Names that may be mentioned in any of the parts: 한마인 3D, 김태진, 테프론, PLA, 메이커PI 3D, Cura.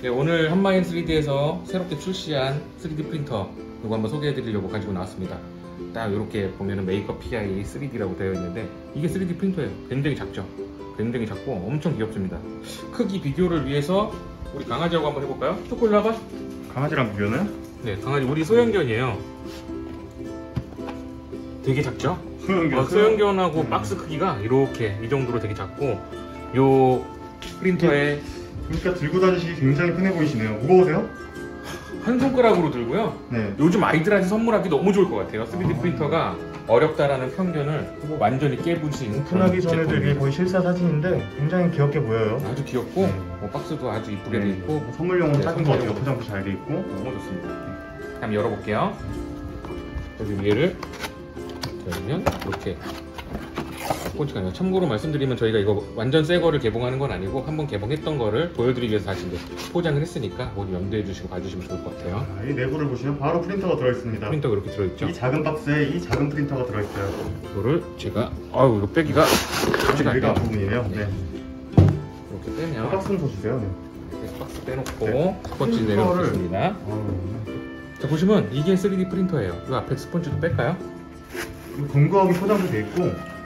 네, 오늘 한마인 3D에서 새롭게 출시한 3D 프린터 이거 한번 소개해드리려고 가지고 나왔습니다. 딱 이렇게 보면은 메이커PI 3D라고 되어 있는데 이게 3D 프린터예요. 굉장히 작죠? 굉장히 작고 엄청 귀엽습니다. 크기 비교를 위해서 우리 강아지하고 한번 해볼까요? 초콜릿 나가? 강아지랑 비교는? 네, 강아지 우리 소형견이에요. 되게 작죠? 소형견하고 박스 크기가 이렇게 이 정도로 되게 작고 요 프린터에 그러니까 들고 다니시기 굉장히 편해 보이시네요. 무거우세요? 한 손가락으로 들고요. 네. 요즘 아이들한테 선물하기 너무 좋을 것 같아요. 3D 프린터가 어렵다라는 편견을 완전히 깨부릴 수 있는 오픈하기 전에도 이게 거의 실사 사진인데 굉장히 귀엽게 보여요. 아주 귀엽고 뭐 박스도 아주 이쁘게 돼 있고 뭐 선물용으로 작은 거 같아요. 포장도 잘 돼 있고 너무 좋습니다. 네. 한번 열어볼게요. 여기 위에를 열면 이렇게 포인트가 아니라 참고로 말씀드리면 저희가 이거 완전 새 거를 개봉하는 건 아니고 한번 개봉했던 거를 보여드리기 위해서 다시 포장을 했으니까 모두 염두해 주시고 봐주시면 좋을 것 같아요. 아, 이 내부를 보시면 바로 프린터가 들어있습니다. 프린터가 이렇게 들어있죠. 이 작은 박스에 이 작은 프린터가 들어있어요. 이거를 제가 아유 이거 빼기가 쉽지가 않네요. 부분이에요. 네. 이렇게 빼면 그 박스는 더 주세요. 네. 박스 빼놓고 네. 스펀지 내려놓겠습니다. 자 보시면 이게 3D 프린터예요. 이 앞에 스펀지도 뺄까요? 견고하게 포장도 돼 있고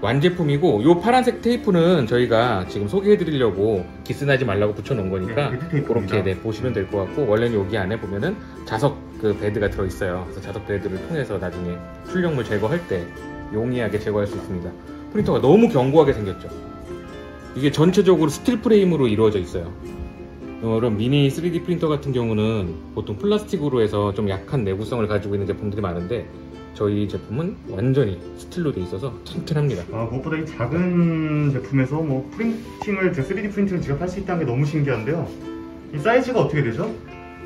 완제품이고 이 파란색 테이프는 저희가 지금 소개해드리려고 기스나지 말라고 붙여놓은 거니까 네, 그렇게 네, 보시면 될 것 같고 원래는 여기 안에 보면은 자석 그 베드가 들어있어요. 그래서 자석 베드를 통해서 나중에 출력물 제거할 때 용이하게 제거할 수 있습니다. 프린터가 너무 견고하게 생겼죠. 이게 전체적으로 스틸 프레임으로 이루어져 있어요. 이런 미니 3D 프린터 같은 경우는 보통 플라스틱으로 해서 좀 약한 내구성을 가지고 있는 제품들이 많은데 저희 제품은 완전히 스틸로 돼 있어서 튼튼합니다. 아, 무엇보다 이 작은 제품에서 뭐 프린팅을 3D 프린팅을 지갑할 수 있다는 게 너무 신기한데요. 이 사이즈가 어떻게 되죠?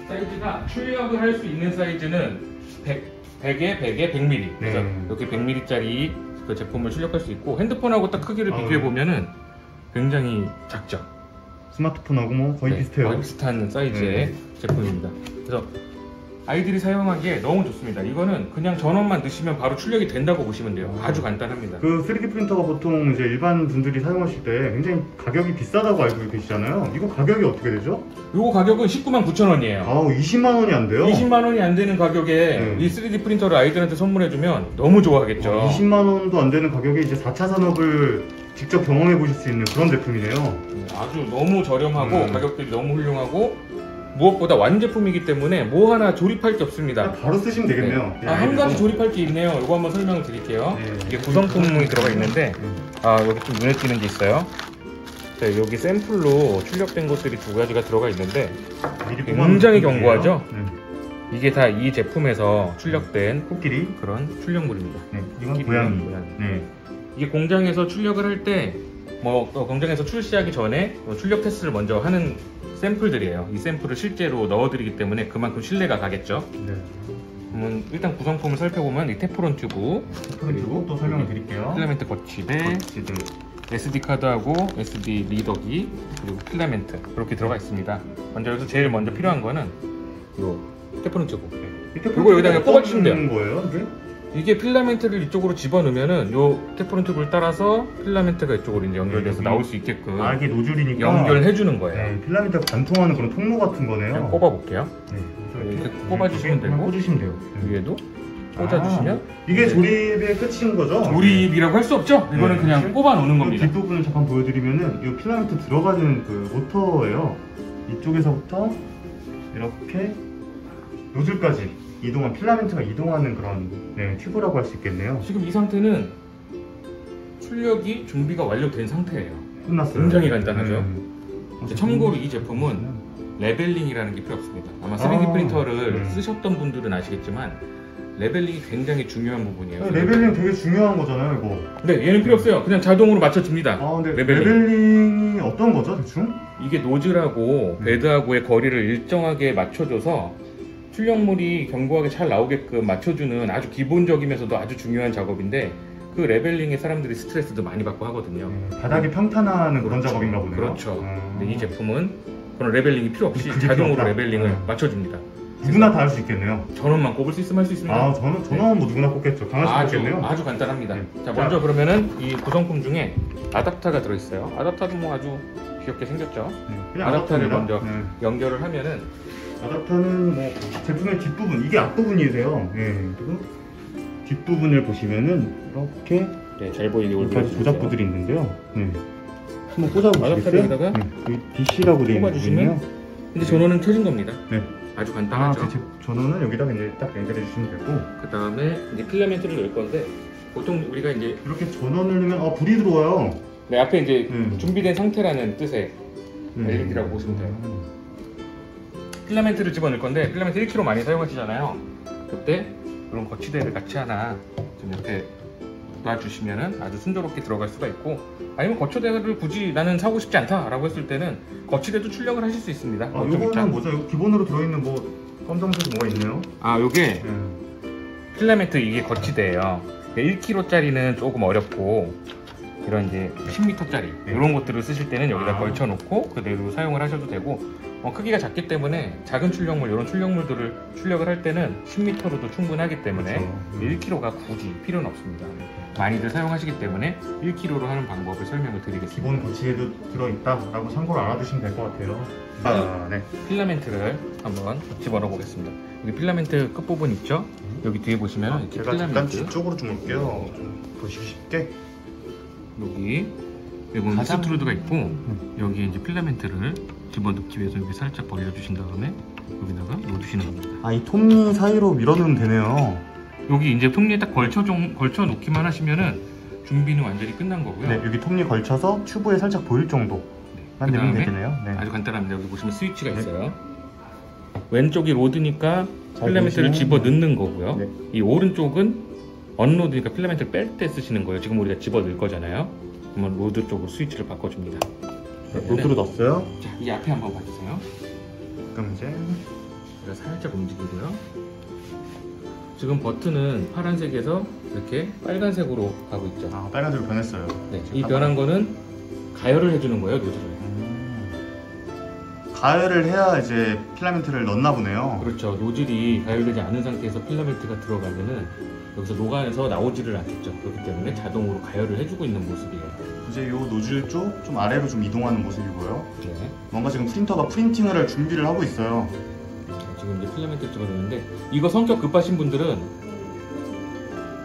사이즈가 출력을 할 수 있는 사이즈는 100에 100에 100mm. 그래서 이렇게 100mm짜리 그 제품을 출력할 수 있고 핸드폰하고 딱 크기를 비교해 보면은 굉장히 작죠. 스마트폰하고 뭐 거의 네, 비슷해요. 거의 비슷한 사이즈의 제품입니다. 그래서 아이들이 사용하기에 너무 좋습니다. 이거는 그냥 전원만 넣으시면 바로 출력이 된다고 보시면 돼요. 아주 간단합니다. 그 3D 프린터가 보통 이제 일반 분들이 사용하실 때 굉장히 가격이 비싸다고 알고 계시잖아요. 이거 가격이 어떻게 되죠? 이거 가격은 199,900원이에요. 아, 20만 원이 안 돼요? 20만 원이 안 되는 가격에 이 3D 프린터를 아이들한테 선물해주면 너무 좋아하겠죠. 20만 원도 안 되는 가격에 이제 4차 산업을 직접 경험해 보실 수 있는 그런 제품이네요. 아주 너무 저렴하고 가격들이 너무 훌륭하고 무엇보다 완제품이기 때문에 뭐 하나 조립할 게 없습니다. 바로 쓰시면 되겠네요. 네. 아, 한 가지 조립할 게 있네요. 이거 한번 설명을 드릴게요. 네. 이게 구성품이 들어가 있는데 아 여기 좀 눈에 띄는 게 있어요. 자, 여기 샘플로 출력된 것들이 두 가지가 들어가 있는데 굉장히 견고하죠? 네. 이게 다 이 제품에서 출력된 코끼리 그런 출력물입니다. 네. 이건 고양이. 네. 이게 공장에서 출력을 할 때 뭐 공장에서 출시하기 전에 출력 테스트를 먼저 하는 샘플들이에요. 이 샘플을 실제로 넣어드리기 때문에 그만큼 신뢰가 가겠죠. 네. 일단 구성품을 살펴보면 이 테프론 튜브, 그리고 또 설명을 드릴게요. 필라멘트 거치대, SD 카드하고 SD 리더기, 그리고 필라멘트 그렇게 들어가 있습니다. 먼저 여기서 제일 먼저 필요한 거는 이 테프론 튜브. 이거 여기다가 꽂아주시면 돼요. 이게? 이게 필라멘트를 이쪽으로 집어넣으면은 요 테프론 튜브를 따라서 필라멘트가 이쪽으로 이제 연결돼서 나올 수 있게끔 아 이게 노즐이니까 연결해주는 거예요. 네, 필라멘트가 관통하는 그런 통로 같은 거네요. 꼽아볼게요. 네, 이렇게 꼽아주시면 되고 꽂으시면 돼요. 위에도 꽂아주시면 이게 조립의 끝인 거죠? 조립이라고 할 수 없죠? 이거는 네, 그냥 꼽아놓는 겁니다. 뒷부분을 잠깐 보여드리면은 이 필라멘트 들어가는 그 모터예요. 이쪽에서부터 이렇게 노즐까지 이동한 필라멘트가 이동하는 그런 네, 튜브라고 할 수 있겠네요. 지금 이 상태는 출력이 준비가 완료된 상태예요. 끝났어요. 굉장히 간단하죠. 참고로 이 제품은 레벨링이라는 게 필요 없습니다. 아마 3D 프린터를 쓰셨던 분들은 아시겠지만 레벨링이 굉장히 중요한 부분이에요. 레벨링 되게 중요한 거잖아요, 이거. 네, 얘는 필요 없어요. 그냥 자동으로 맞춰줍니다. 아, 근데 레벨링이 어떤 거죠, 대충? 이게 노즐하고 베드하고의 거리를 일정하게 맞춰줘서 출력물이 견고하게 잘 나오게끔 맞춰주는 아주 기본적이면서도 아주 중요한 작업인데 그 레벨링에 사람들이 스트레스도 많이 받고 하거든요. 바닥이 평탄화하는 그런 작업인가 보네요. 그렇죠. 근데 이 제품은 그런 레벨링이 필요 없이 자동으로 레벨링을 맞춰줍니다. 누구나 다 할 수 있겠네요. 전원만 꼽을 수 있으면 할 수 있습니다. 아, 전원은 뭐 누구나 꼽겠죠. 다 할 수 있겠네요. 아주 간단합니다. 네. 자, 먼저 그러면은 이 구성품 중에 아답터가 들어있어요. 아답터도 뭐 아주 귀엽게 생겼죠. 네, 그냥 아답터를 먼저 네. 연결을 하면은 아답터는 뭐 제품의 뒷부분, 이게 앞부분이세요. 네. 그리고 뒷부분을 보시면은 이렇게 네, 잘 보이게 올려서 조작부들이 있는데요. 네. 한번 꽂아보시겠어요? 아답터에다가 네. DC라고 되어 있거든요. 이제 전원은 켜진 겁니다. 네. 아주 간단하죠. 전원은 여기다 그냥 딱 연결해 주시면 되고, 그 다음에 이제 필라멘트를 넣을 건데, 보통 우리가 이제 이렇게 전원을 넣으면 아 불이 들어와요. 네, 앞에 이제 준비된 상태라는 뜻의 LED라고 보시면 돼요. 필라멘트를 집어넣을 건데, 필라멘트 1kg 많이 사용하시잖아요. 그때 이런 거치대를 같이 하나 좀 옆에 놔주시면은 아주 순조롭게 들어갈 수가 있고, 아니면 거치대를 굳이 나는 사고 싶지 않다라고 했을 때는 거치대도 출력을 하실 수 있습니다. 아, 요거는 뭐죠? 요거 기본으로 들어있는 뭐 검정색 뭐가 있네요? 아, 요게 필라멘트 이게 거치대예요. 1kg짜리는 조금 어렵고 이런 이제 10m짜리 이런 것들을 쓰실 때는 여기다 걸쳐놓고 그대로 사용을 하셔도 되고, 크기가 작기 때문에 작은 출력물, 이런 출력물들을 출력을 할 때는 10m로도 충분하기 때문에 그렇죠. 1kg가 굳이 필요는 없습니다. 많이들 사용하시기 때문에 1kg로 하는 방법을 설명을 드리겠습니다. 기본 거치대도 들어있다라고 참고로 알아두시면 될 것 같아요. 아, 네. 필라멘트를 한번 집어넣어 보겠습니다. 여기 필라멘트 끝부분 있죠? 여기 뒤에 보시면 이렇게 제가 필라멘트 잠깐 뒤쪽으로 좀 올게요. 좀 보시기 쉽게 여기 여기 익스트루드가 있고 여기에 이제 필라멘트를 집어넣기 위해서 여기 살짝 벌려주신 다음에 여기다가 넣어주시는 겁니다. 아, 이 톱니 사이로 밀어넣으면 되네요. 여기 이제 톱니에 딱 걸쳐 놓기만 하시면은 준비는 완전히 끝난 거고요. 네, 여기 톱니 걸쳐서 튜브에 살짝 보일 정도만 내면 되겠네요. 네. 아주 간단합니다. 여기 보시면 스위치가 있어요. 네. 왼쪽이 로드니까 필라멘트를 집어넣는 거고요. 네. 이 오른쪽은 언로드니까 필라멘트를 뺄 때 쓰시는 거예요. 지금 우리가 집어넣을 거잖아요. 그러면 로드 쪽으로 스위치를 바꿔줍니다. 로드로 넣었어요? 자, 이 앞에 한번 봐주세요. 그럼 이제 제가 살짝 움직이고요. 지금 버튼은 파란색에서 이렇게 빨간색으로 가고 있죠. 아, 빨간색으로 변했어요. 네, 이 변한 거는 가열을 해주는 거예요, 로드를. 가열을 해야 이제 필라멘트를 넣나 보네요. 그렇죠. 노즐이 가열되지 않은 상태에서 필라멘트가 들어가면은 여기서 녹아서 나오지를 않겠죠. 그렇기 때문에 자동으로 가열을 해주고 있는 모습이에요. 이제 요 노즐 쪽 좀 아래로 좀 이동하는 모습이고요. 네. 뭔가 지금 프린터가 프린팅을 할 준비를 하고 있어요. 지금 이제 필라멘트 찍어줬는데, 이거 성격 급하신 분들은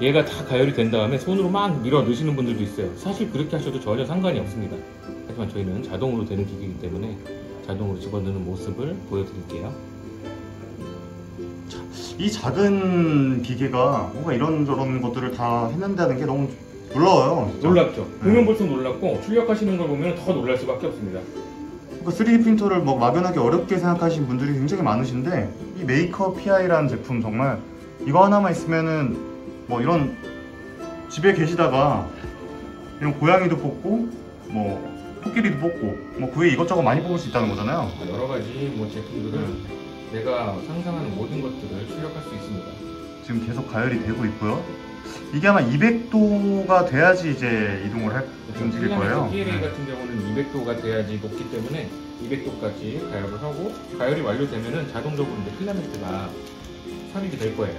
얘가 다 가열이 된 다음에 손으로 막 밀어 넣으시는 분들도 있어요. 사실 그렇게 하셔도 전혀 상관이 없습니다. 하지만 저희는 자동으로 되는 기기이기 때문에 자동으로 집어넣는 모습을 보여드릴게요. 이 작은 기계가 뭔가 이런저런 것들을 다 해낸다는 게 너무 놀라워요. 진짜. 놀랍죠. 보면 볼수록 놀랍고, 출력하시는 걸 보면 더 놀랄 수밖에 없습니다. 그러니까 3D 프린터를 뭐 막연하게 어렵게 생각하시는 분들이 굉장히 많으신데, 이 메이커피라는 제품 정말 이거 하나만 있으면은 뭐 이런 집에 계시다가 이런 고양이도 뽑고 뭐 코끼리도 뽑고 뭐 그 외에 이것저것 많이 뽑을 수 있다는 거잖아요. 여러 가지 뭐 제품들을 내가 상상하는 모든 것들을 출력할 수 있습니다. 지금 계속 가열이 되고 있고요. 이게 아마 200도가 돼야지 이제 이동을 할 움직일 거예요. PLA 같은 경우는 200도가 돼야지 녹기 때문에 200도까지 가열을 하고, 가열이 완료되면은 자동적으로 이제 필라멘트가 삽입이 될 거예요.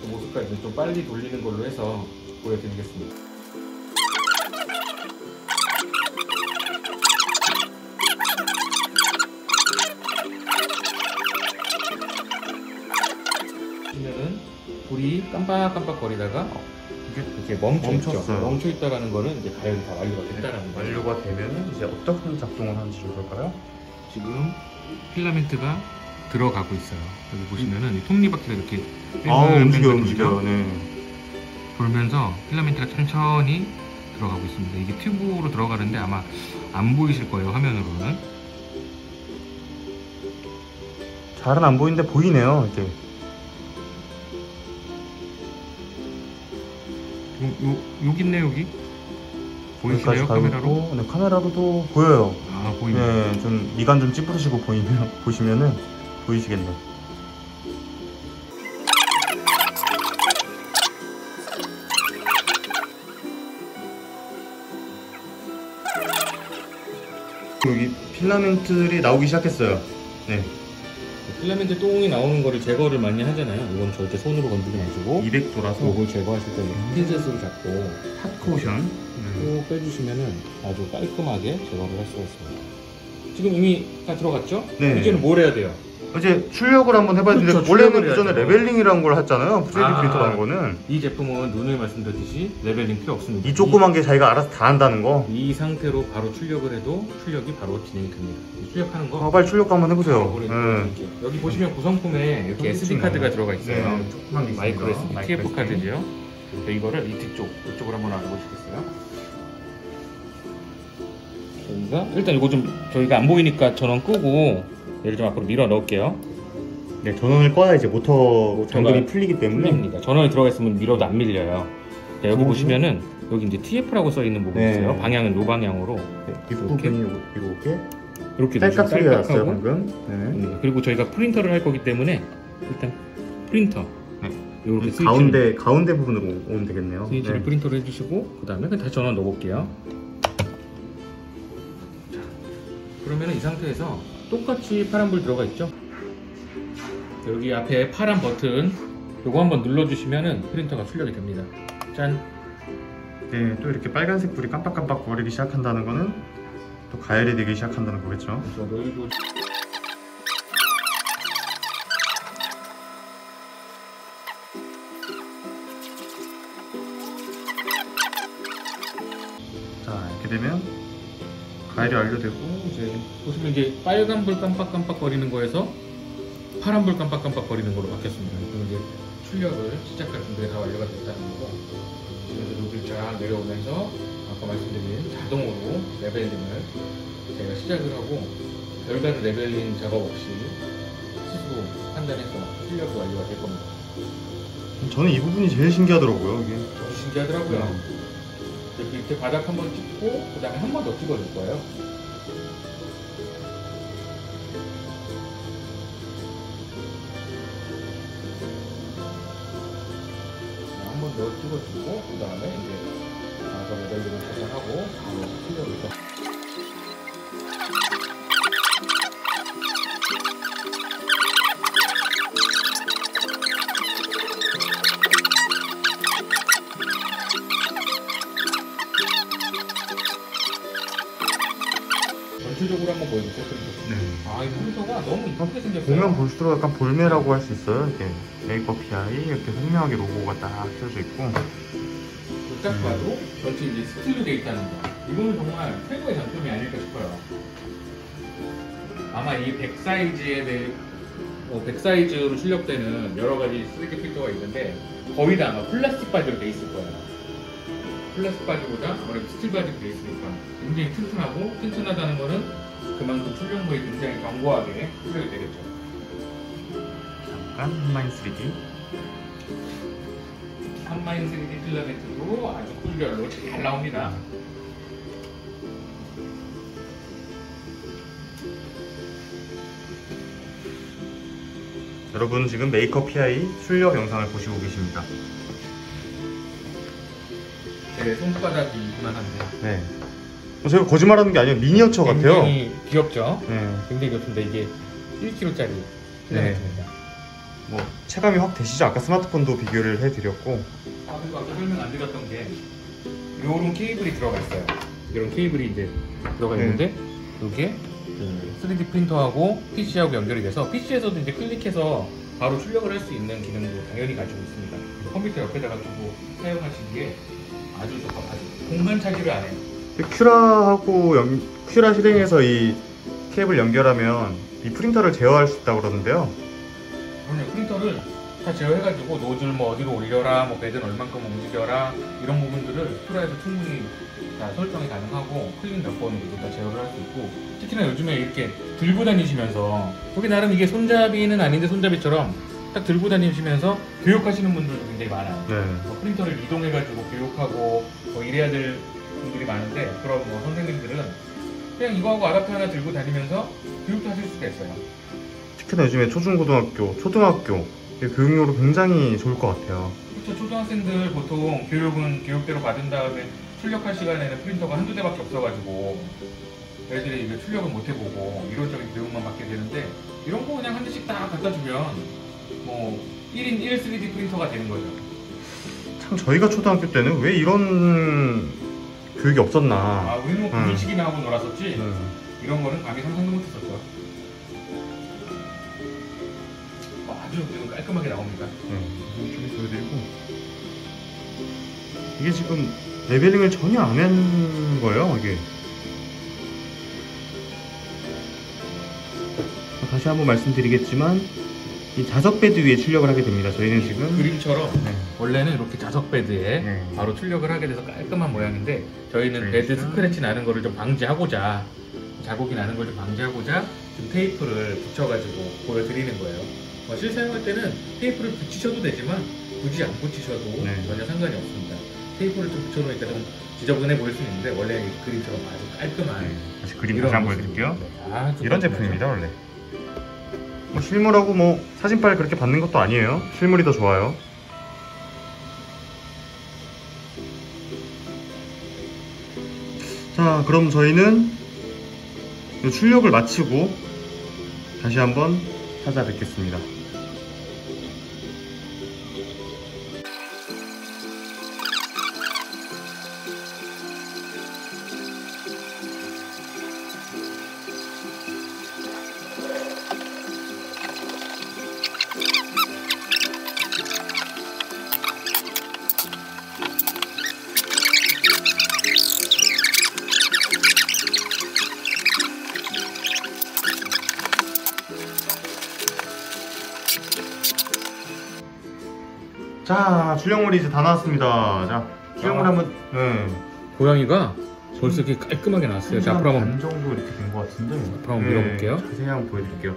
그 모습까지 좀 빨리 돌리는 걸로 해서 보여드리겠습니다. 불이 깜빡깜빡 거리다가 이렇게 멈춰있죠. 멈춰있다라는 거는 이제 가열이 다 완료가 됐다라는 거예요. 완료가 되면 이제 어떤 작동을 하는지 좀 볼까요? 지금 필라멘트가 들어가고 있어요. 여기 보시면은 이 톱니바퀴가 이렇게 움직여요. 네. 돌면서 필라멘트가 천천히 들어가고 있습니다. 이게 튜브로 들어가는데 아마 안 보이실 거예요, 화면으로는. 잘은 안 보이는데 보이네요, 이제. 여기 있네, 여기. 보이시나요, 카메라로? 네, 카메라로도 보여요. 아, 보이네요. 네, 좀 미간 좀 찌푸리시고 보시면은 보이시겠네요. 여기 필라멘트들이 나오기 시작했어요. 네. 필라멘트 똥이 나오는 거를 제거를 많이 하잖아요. 이건 절대 손으로 건드리지 마시고 200도라서 이걸 제거하실 때 핀셋으로 잡고 핫쿠션 쭉 빼주시면은 아주 깔끔하게 제거를 할 수가 있습니다. 지금 이미 다 들어갔죠? 네. 이제는 뭘 해야 돼요? 이제 출력을 한번 해봐야 되는데, 그렇죠, 원래는 그전에 레벨링이라는 걸 했잖아요. 3D 프린터라는 거는. 이 제품은 눈을 말씀드렸듯이 레벨링 필요 없습니다. 이 조그만 게 자기가 알아서 다 한다는 거. 이 상태로 바로 출력을 해도 출력이 바로 진행이 됩니다. 출력하는 거. 빨리 출력 한번 해보세요. 여기 보시면 구성품에 이렇게 SD카드가 들어가 있어요. 조그만 마이크로 SD, TF카드지요. 이거를 이 뒤쪽, 이쪽으로 한번 알아보시겠어요? 저희가 일단 이거 좀 저희가 안 보이니까 전원 끄고 얘를 좀 앞으로 밀어 넣을게요. 네, 전원을 꺼야 이제 모터 전원이 풀리기 때문에. 풀립니다. 전원이 들어가 있으면 밀어도 안 밀려요. 네, 여기 보시면은 여기 이제 TF라고 써 있는 부분 있어요. 방향은 요 방향으로. 네, 뒷부분이 이렇게 딸깍 소리가 났어요 방금. 네. 그리고 저희가 프린터를 할 거기 때문에 일단 프린터. 네. 요렇게 가운데 부분으로 오면 되겠네요. 스위치를 프린터를 해주시고 그 다음에 다시 전원 넣어볼게요. 자, 그러면은 이 상태에서. 똑같이 파란불 들어가 있죠? 여기 앞에 파란 버튼 요거 한번 눌러주시면은 프린터가 출력이 됩니다. 짠! 네, 또 이렇게 빨간색 불이 깜빡깜빡 거리기 시작한다는 거는 또 가열이 되기 시작한다는 거겠죠? 그렇죠. 자, 이렇게 되면 가열이 완료되고 이제 보시면 이제 빨간불 깜빡깜빡 거리는 거에서 파란불 깜빡깜빡 거리는 걸로 바뀌었습니다. 그럼 이제 출력을 시작할 준비가 다 완료가 됐다는 거고, 지금 노즐 쫙 내려오면서 아까 말씀드린 자동으로 레벨링을 제가 시작을 하고 별다른 레벨링 작업 없이 스스로 판단해서 출력이 완료가 될 겁니다. 저는 이 부분이 제일 신기하더라고요. 이게 저도 신기하더라고요. 이렇게 바닥 한번 찍고 그 다음에 한 번 더 찍어줄 거예요. 한 번 더 찍어주고 그 다음에 이제 나서 레벨링을 계산하고 바로 출력을 더. 전체적으로 한번 보여주세요. 네. 아, 이 프린터가 너무 이쁘게 생겼어요. 보면 볼수록 약간 볼메라고 할 수 있어요. 이렇게 메이커PI 이렇게 선명하게 로고가 딱 떼어져 있고, 딱 봐도 전체 이제 스틸로 되어 있다는 거. 이거는 정말 최고의 장점이 아닐까 싶어요. 아마 이 100 사이즈에 대해 100 사이즈로 출력되는 여러 가지 3D 필터가 있는데 거의 다 아마 플라스틱 바지로 되어 있을 거예요. 플라스틱 바지보다 아무래도 스틸 바지로 되어 있으니까 굉장히 튼튼하고, 튼튼하다는 거는 그만큼 출력물이 굉장히 견고하게 출력이 되겠죠. 잠깐 한마인 3D. 한마인 3D 필라멘트도 아주 꿀결로 잘 나옵니다. 여러분 지금 메이커PI 출력 영상을 보시고 계십니다. 제 손바닥이 이만한데. 네. 제가 거짓말하는 게 아니에요. 미니어처 같아요. 굉장히 귀엽죠? 네. 굉장히 귀엽습니다. 이게 1kg짜리. 네. 뭐 체감이 확 되시죠? 아까 스마트폰도 비교를 해드렸고. 아, 그리고 아까 설명 안 드렸던 게 요런 케이블이 들어가 있어요. 이런 케이블이 이제 들어가 있는데 이게 3D 프린터하고 PC하고 연결이 돼서 PC에서도 이제 클릭해서 바로 출력을 할 수 있는 기능도 당연히 가지고 있습니다. 컴퓨터 옆에다가 두고 사용하시기에 아주 적합하죠. 공간 차지를 안 해요. 큐라 실행해서 이 케이블 연결하면 이 프린터를 제어할 수 있다고 그러는데요. 그럼요. 프린터를 다 제어해가지고 노즐 뭐 어디로 올려라, 뭐 배든 얼만큼 움직여라, 이런 부분들을 큐라에서 충분히 다 설정이 가능하고 클릭 몇 번 이렇게 다 제어를 할 수 있고, 특히나 요즘에 이렇게 들고 다니시면서 여기 나름 이게 손잡이는 아닌데 손잡이처럼 딱 들고 다니시면서 교육하시는 분들도 굉장히 많아요. 네. 뭐 프린터를 이동해가지고 교육하고 뭐 이래야 될 분들이 많은데, 그런 뭐 선생님들은 그냥 이거하고 아답터 하나 들고 다니면서 교육도 하실 수가 있어요. 특히나 요즘에 초중고등학교, 초등학교 교육용으로 굉장히 좋을 것 같아요. 그렇죠. 초등학생들 보통 교육은 교육대로 받은 다음에 출력할 시간에는 프린터가 한두 대밖에 없어가지고 애들이 이게 출력을 못 해보고 이론적인 교육만 받게 되는데, 이런 거 그냥 한 대씩 딱 갖다 주면 뭐 1인 1 3D 프린터가 되는 거죠. 참 저희가 초등학교 때는 왜 이런 교육이 없었나. 아, 우리는 뭐 분식이나 하고 놀았었지. 이런 거는 감히 상상도 못했었죠. 아주 깔끔하게 나옵니다. 이쪽에 보여드리고, 이게 지금 레벨링을 전혀 안 한 거예요. 이게 다시 한번 말씀드리겠지만 이 자석 베드 위에 출력을 하게 됩니다. 저희는 지금 그림처럼 원래는 이렇게 자석 베드에 바로 출력을 하게 돼서 깔끔한 모양인데, 저희는 베드 스크래치 나는 거를 좀 방지하고자, 자국이 나는 걸 좀 방지하고자 지금 테이프를 붙여가지고 보여드리는 거예요. 실사용할 때는 테이프를 붙이셔도 되지만 굳이 안 붙이셔도 전혀 상관이 없습니다. 테이프를 좀 붙여놓으니까 좀 지저분해 보일 수 있는데 원래 그림처럼 아주 깔끔한. 다시 그림 다시 한번 보여드릴게요. 이런 제품입니다. 원래 뭐 실물하고 뭐 사진 파일 그렇게 받는 것도 아니에요. 실물이 더 좋아요. 자, 그럼 저희는 출력을 마치고 다시 한번 찾아뵙겠습니다. 자, 출력물이 이제 다 나왔습니다. 자, 출력물 한번. 고양이가 벌써 이렇게 깔끔하게 나왔어요. 자, 앞으로 한번 반 정도 이렇게 된 것 같은데. 앞으로 한번 밀어볼게요. 자세히 한번 보여드릴게요.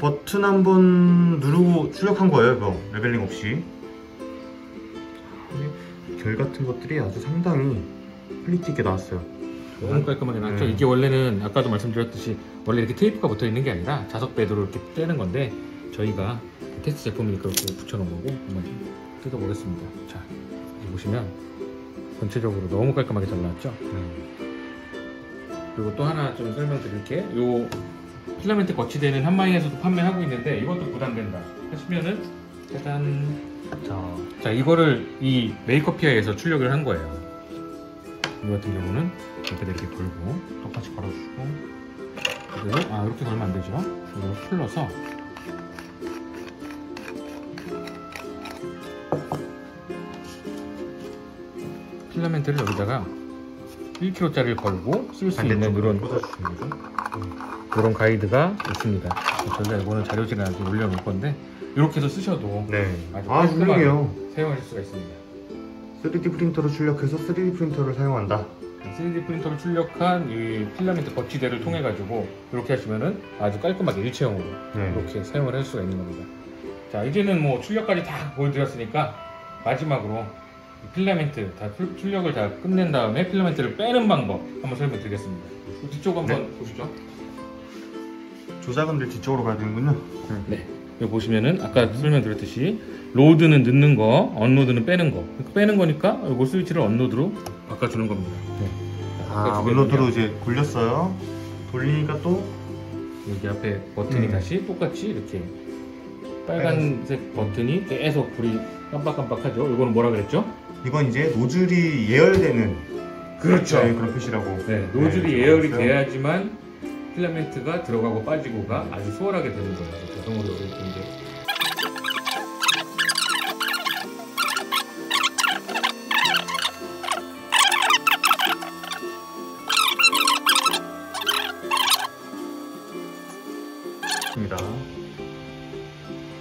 버튼 한번 누르고 출력한 거예요, 이거. 레벨링 없이. 결 같은 것들이 아주 상당히 퀄리티 있게 나왔어요. 너무 깔끔하게 나왔죠. 이게 원래는 아까도 말씀드렸듯이 원래 이렇게 테이프가 붙어 있는 게 아니라 자석 베드로 이렇게 떼는 건데, 저희가 테스트 제품이니까 이렇게 붙여놓은 거고 한번 뜯어보겠습니다. 자, 여기 보시면 전체적으로 너무 깔끔하게 잘 나왔죠? 그리고 또 하나 좀 설명드릴 게, 요 필라멘트 거치대는 한마인에서도 판매하고 있는데 이것도 부담된다 하시면은 짜잔. 자, 이거를 이 메이커피아에서 출력을 한 거예요. 이 같은 경우는 옆에다 이렇게 걸고 똑같이 걸어주고, 그리고 이렇게 걸면 안 되죠? 이걸 풀러서 필라멘트를 여기다가 1kg짜리를 걸고 쓸 수 있는 그런 가이드가 있습니다. 저희가 이거는 자료지에 나중에 올려놓을 건데, 이렇게 해서 쓰셔도 아주 깔끔하게 사용하실 수가 있습니다. 3D 프린터로 출력해서 3D 프린터를 사용한다. 3D 프린터로 출력한 이 필라멘트 거치대를 통해 가지고 이렇게 하시면은 아주 깔끔하게 일체형으로 이렇게 사용을 할 수가 있는 겁니다. 자, 이제는 뭐 출력까지 다 보여드렸으니까 마지막으로 필라멘트 다 출력을 다 끝낸 다음에 필라멘트를 빼는 방법 한번 설명드리겠습니다. 뒤쪽 한번 보시죠. 조작은 뒤쪽으로 가야 되는군요. 네, 여기 보시면은 아까 설명드렸듯이 로드는 넣는 거, 언로드는 빼는 거. 빼는 거니까 요거 스위치를 언로드로 바꿔주는 겁니다. 언로드로 이제 굴렸어요. 돌리니까 또 여기 앞에 버튼이 다시 똑같이 이렇게 빨간색 버튼이 계속 불이 깜빡깜빡하죠. 이거는 뭐라 그랬죠? 이건 이제 노즐이 예열되는, 그렇죠, 그런 표시라고. 노즐이 예열이 돼야지만 필라멘트가 들어가고 빠지고가 아주 수월하게 되는 거예요. 자동으로 이렇게 이제.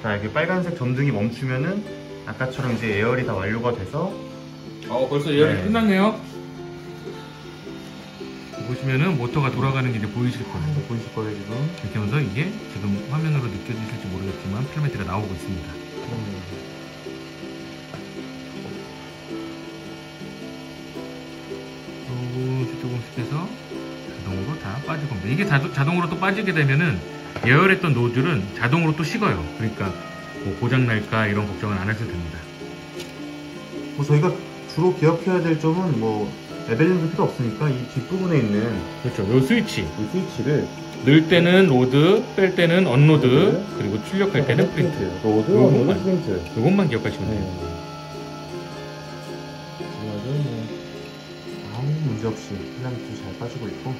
자, 이게 빨간색 점등이 멈추면은 아까처럼 이제 예열이 다 완료가 돼서. 벌써 예열이 끝났네요. 보시면은 모터가 돌아가는 게 이제 보이실 거예요. 보이실 거예요, 지금. 이렇게 하면서 이게 지금 화면으로 느껴지실지 모르겠지만 필라멘트가 나오고 있습니다. 조금씩 해서 자동으로 다 빠질 겁니다. 이게 자동으로 또 빠지게 되면은 예열했던 노즐은 자동으로 또 식어요. 그러니까 뭐 고장날까 이런 걱정은 안 하셔도 됩니다. 저희가 주로 기억해야 될 점은 뭐 베벨링도 필요 없으니까 이 뒷부분에 있는 그렇죠. 요 스위치를 넣을 때는 로드, 뺄 때는 언로드, 네. 그리고 출력할 때는 프린트. 로드, 언로드, 프린트. 요것만 기억하시면 돼요. 지금은 아무 문제 없이 필라멘트 잘 빠지고 있고,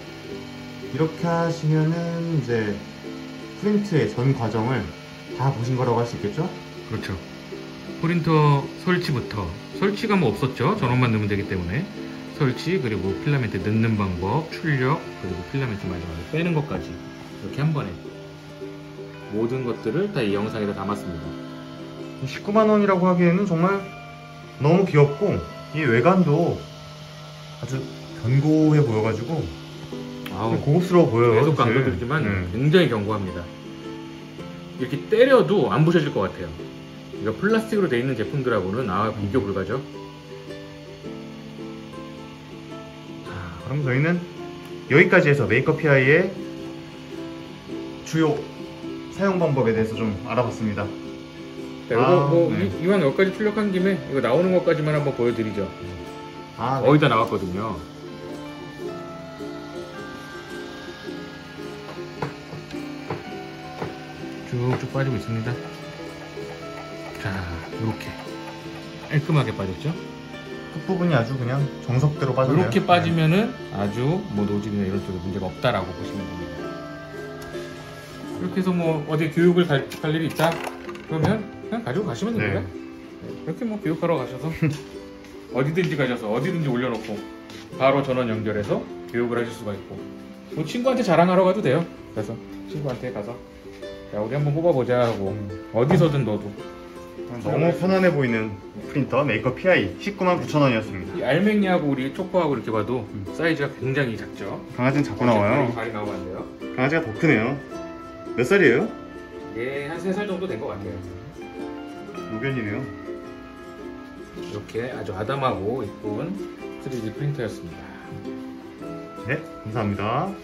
이렇게 하시면은 이제 프린트의 전 과정을 다 보신 거라고 할 수 있겠죠? 그렇죠. 프린터 설치부터, 설치가 뭐 없었죠? 전원만 넣으면 되기 때문에. 설치, 그리고 필라멘트 넣는 방법, 출력, 그리고 필라멘트 마지막에 빼는 것까지 이렇게 한 번에 모든 것들을 다 이 영상에다 담았습니다. 19만원이라고 하기에는 정말 너무 귀엽고, 이 외관도 아주 견고해 보여가지고 고급스러워 보여요. 계속 강조드리지만 굉장히 견고합니다. 이렇게 때려도 안 부셔질 것 같아요. 이거 플라스틱으로 되어 있는 제품들하고는 비교 불가죠. 그럼 저희는 여기까지 해서 메이커피아이의 주요 사용 방법에 대해서 좀 알아봤습니다. 네, 이왕 여기까지 출력한 김에 이거 나오는 것까지만 한번 보여드리죠. 거의 다 나왔거든요. 쭉쭉 빠지고 있습니다. 자, 이렇게 깔끔하게 빠졌죠? 끝부분이 아주 그냥 정석대로 빠져요. 이렇게 빠지면은 아주 뭐 노즐이나 이런 쪽에 문제가 없다라고 보시면 됩니다. 이렇게 해서 뭐 어디 교육을 갈 일이 있다 그러면 그냥 가지고 가시면 됩니다. 네. 이렇게 뭐 교육하러 가셔서 어디든지 가셔서 어디든지 올려놓고 바로 전원 연결해서 교육을 하실 수가 있고, 뭐 친구한테 자랑하러 가도 돼요. 그래서 친구한테 가서 야, 우리 한번 뽑아보자 하고 어디서든 너도 너무 편안해 보이는 프린터 메이커PI 199,000원이었습니다. 이 알맹이하고 우리 초코하고 이렇게 봐도 사이즈가 굉장히 작죠? 강아지는 작고 나와요. 발이 나오면 안 돼요. 강아지가 더 크네요. 몇 살이에요? 예, 한 3살 정도 된 것 같아요. 노견이네요. 이렇게 아주 아담하고 예쁜 3D 프린터였습니다. 네, 감사합니다.